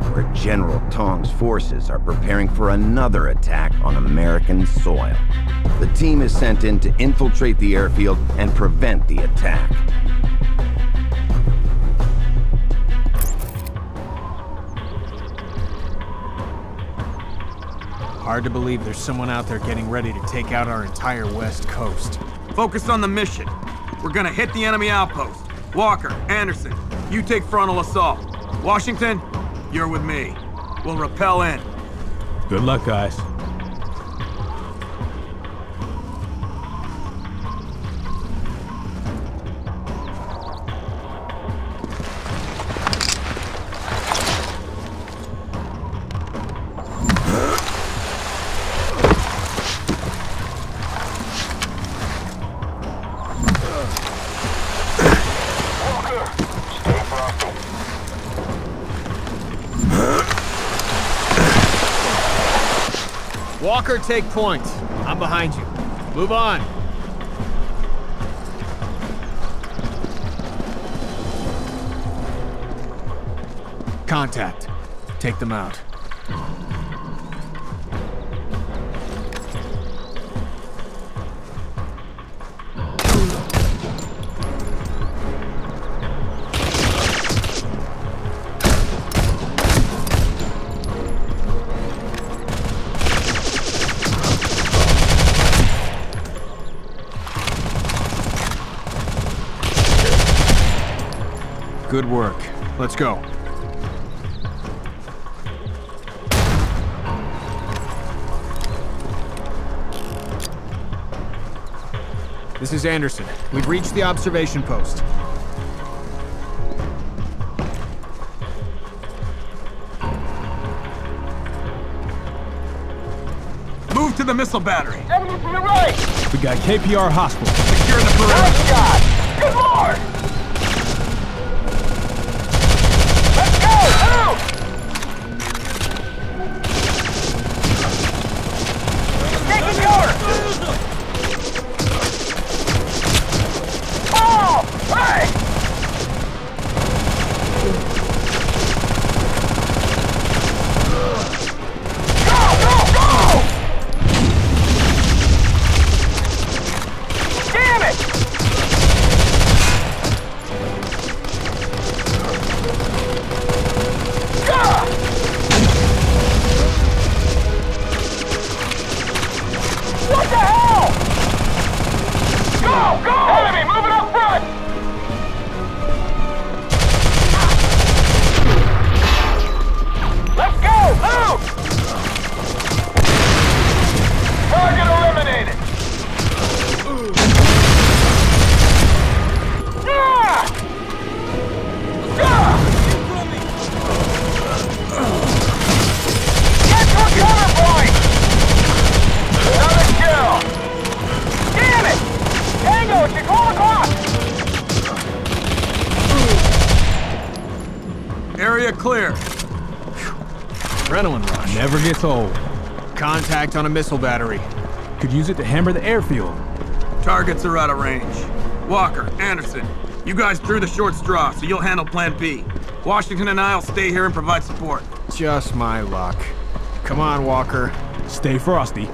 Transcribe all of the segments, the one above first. Where General Tong's forces are preparing for another attack on American soil. The team is sent in to infiltrate the airfield and prevent the attack. Hard to believe there's someone out there getting ready to take out our entire West Coast. Focus on the mission. We're gonna hit the enemy outpost. Walker, Anderson, you take frontal assault. Washington, you're with me. We'll rappel in. Good luck, guys. Walker, take point. I'm behind you. Move on. Contact. Take them out. Good work. Let's go. This is Anderson. We've reached the observation post. Move to the missile battery. Enemy from the right! We got KPR Hospital. Secure the perimeter. Good lord! Clear. Adrenaline rush. Never gets old. Contact on a missile battery. Could use it to hammer the airfield. Targets are out of range. Walker, Anderson, you guys drew the short straw, so you'll handle Plan B. Washington and I'll stay here and provide support. Just my luck. Come on, Walker. Stay frosty.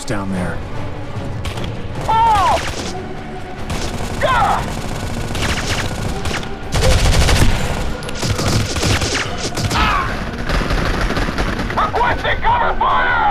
those down there. Oh! Gah! Requesting cover fire!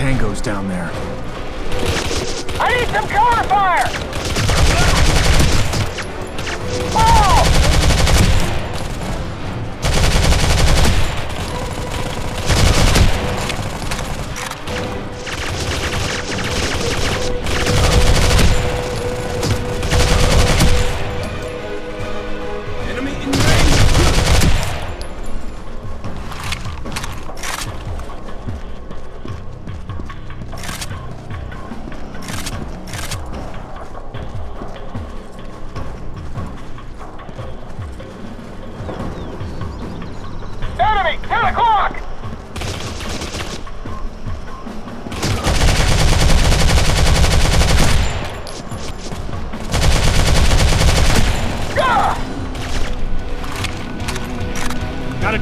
Tango's down there. I need some cover fire! Oh! Enemy in range!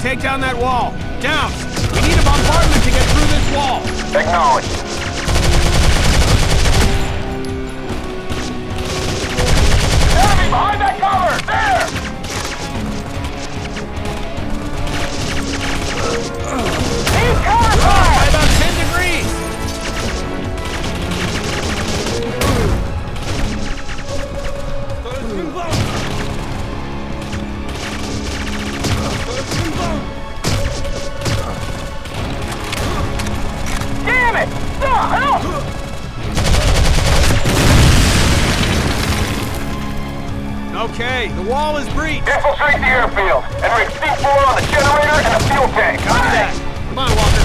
Take down that wall! Down! We need a bombardment to get through this wall! Acknowledged. Enemy behind that cover! There! Need cover fire! By about 10 degrees! Damn it! Okay, the wall is breached. Infiltrate the airfield and rig C4 on the generator and the fuel tank. Got that. Come on, Walker.